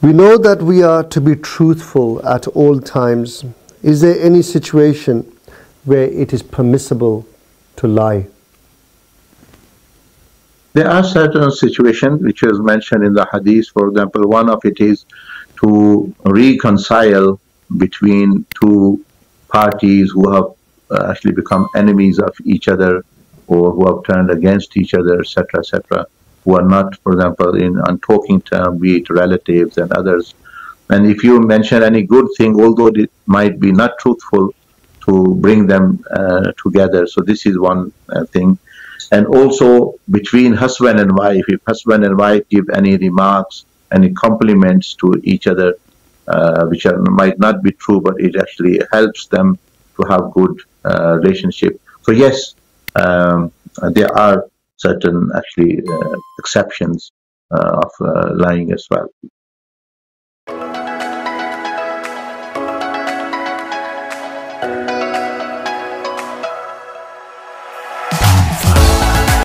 We know that we are to be truthful at all times. Is there any situation where it is permissible to lie? There are certain situations which is mentioned in the hadith. For example, one of it is to reconcile between two parties who have actually become enemies of each other, or who have turned against each other, etc., etc., who are not, for example, on talking terms, be it relatives and others. And if you mention any good thing, although it might be not truthful, to bring them together. So this is one thing. And also between husband and wife, if husband and wife give any remarks, any compliments to each other, which might not be true, but it actually helps them to have good relationship. So yes, there are certain actually exceptions of lying as well.